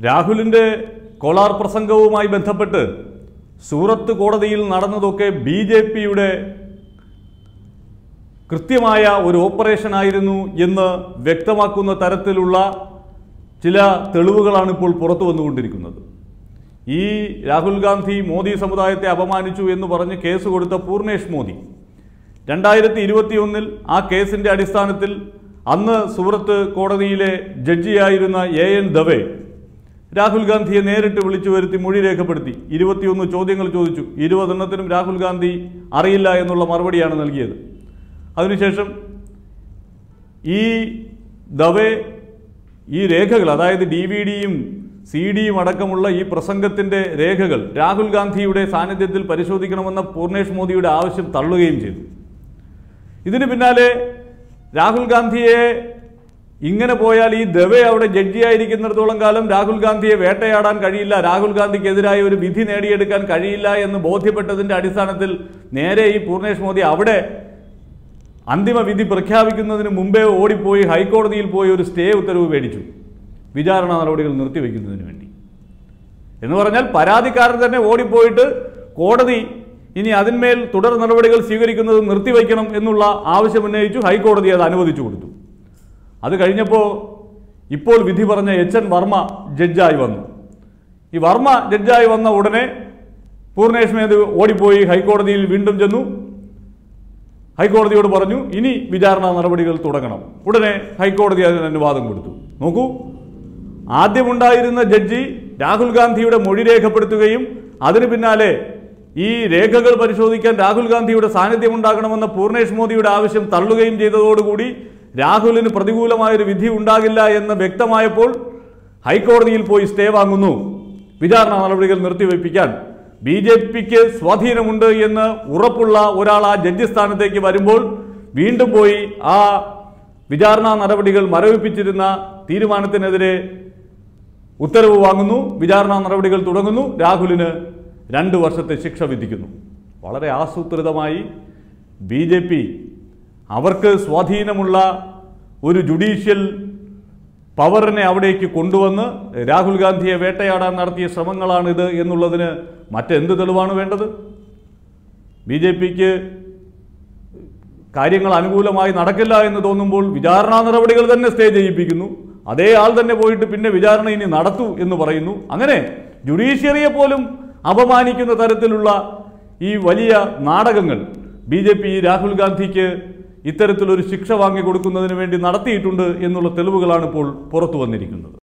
Rahulinde Kolar Prasangavumai Benthappettu, Surattu Kodadiyil Nadanathokke BJPyude Krithyamaya oru operation ayirunnu ennu vyaktamakkunna tarathilulla chila telivukalanu ippol purathu vannukondirikkunnathu. Ee Rahul Gandhi Modi samudayathe apamanichu ennu paranju case kodutha Purnesh Modi 2021-il aa case-inde adisthanathil അന്ന് സൂറത്ത് കോടതിയിലെ ജഡ്ജിയായിരുന്ന N ദവേ രാഹുൽ ഗാന്ധിയെ നേരിട്ട് വിളിച്ചു വരുത്തി മൊഴി രേഖപ്പെടുത്തി 21 ചോദ്യങ്ങൾ ചോദിച്ചു 20 എണ്ണത്തിനും രാഹുൽ ഗാന്ധി അറിയില്ല എന്നുള്ള മറുപടിയാണ് നൽകിയത് അതിനുശേഷം ഈ ദവേ ഈ രേഖകൾ അതായത് ഡിവിഡിയും സിഡിയും അടക്കമുള്ള ഈ പ്രസംഗത്തിന്റെ രേഖകൾ രാഹുൽ ഗാന്ധിയുടെ സാന്നിധ്യത്തിൽ പരിശോധിക്കണമെന്ന പൂർണേഷ് മോദിയുടെ ആവശ്യം തള്ളുകയും ചെയ്തു ഇതിനു പിന്നാലെ Rahul Gandhiye ingane poyal ee dave avade judge ayirikkunnatholam kaalam Rahul Gandhiye vettayadan kazhiyilla Rahul Gandhikku edirayi oru vidhi nediyedukkan kazhiyilla ennu bodhyapettathinte adisthanathil nere ee Purnesh Modi avade antima vidhi prakhyapikkunnathinu munbe odi poyi high kodadiyil poyi oru stay uttaravu medichu vicharana narodikal nirthi vekkunnathinu vendi ennu paranjal paradhikaran thanne odi poyittu kodadi In the other male, Tudor Narodical Sigurd, Nurti Vakanam, Enula, Avashamanaju, High Court, the Anova Chudu. Other Karinapo, Ipol Vidivarna, Echan Varma, Jedja Ivan. If Varma, Jedja Ivan, the Udane, Purnesh made the Odipoi, High Court, the Windom Janu, High Court, the Udabaranu, Ini, Vidarna, Narodical Tudakanam. Udane, High Court, the other and Vadam Gudu. Noku Adi Munda in the Jedji, Rahul Gandhi, Modire Kapatu, Adri Binale. E. Rekagal Parishodhikan, Rahul Gandhi would assign the Mundaganam on the Purnesh Modi would Avisham Taluga in Jedod Gudi, Rahul in Pradigula Mai Vidhi Undagilla and the Bekta Mayapol, High Court the Ilpo is Tevangunu, Vidarna Honorable Nurti Vipikan, BJP, Swathira Munda Yena, Urapula, Urala, Jedistan Teki Varimbol, Vindapoi, Ah, Vidarna Narabadical Maravi Pichirina, Tirumanathanadre, Uttaru Wangunu, Vidarna Narabadical Turangunu, Rahul in രണ്ട് വർഷത്തെ ശിക്ഷ വിധിക്കുന്നു വളരെ ആസൂത്രിതമായി BJP അവർക്ക് സ്വാധീനമുള്ള ഒരു judicial പവറിനെ അവിടേക്ക് കൊണ്ടുവന്ന് രാഹുൽ ഗാന്ധിയെ വേട്ടയാടാൻ നടത്തിയ ശ്രമങ്ങളാണ് ഇത് എന്നുള്ളതിന് മറ്റെന്ത് തെളിവാണ് വേണ്ടത് ബിജെപിക്ക് കാര്യങ്ങൾ അനുകൂലമായി നടക്കില്ല എന്ന് തോന്നുമ്പോൾ വിചാരണ നടപടികൾ തന്നെ സ്റ്റേ ചെയ്യിപ്പിക്കുന്നു അതേ ആൾ തന്നെ പോയിട്ട് പിന്നെ വിചാരണ ഇനി നടത്തു എന്ന് പറയുന്നു അങ്ങനെ ജുഡീഷ്യറിയെ പോലും അപമാനിക്കുന്ന തരത്തിലുള്ള ഈ വലിയ നാടകങ്ങൾ ബിജെപി രാഹുൽ ഗാന്ധിക്ക് ഇത്തരത്തിലുള്ള ഒരു ശിക്ഷ വാങ്ങി കൊടുക്കുന്നതിനു വേണ്ടി നടത്തിയിട്ടുണ്ട് എന്നുള്ള തെളിവുകളാണ് ഇപ്പോൾ പുറത്തു വന്നിരിക്കുന്നത്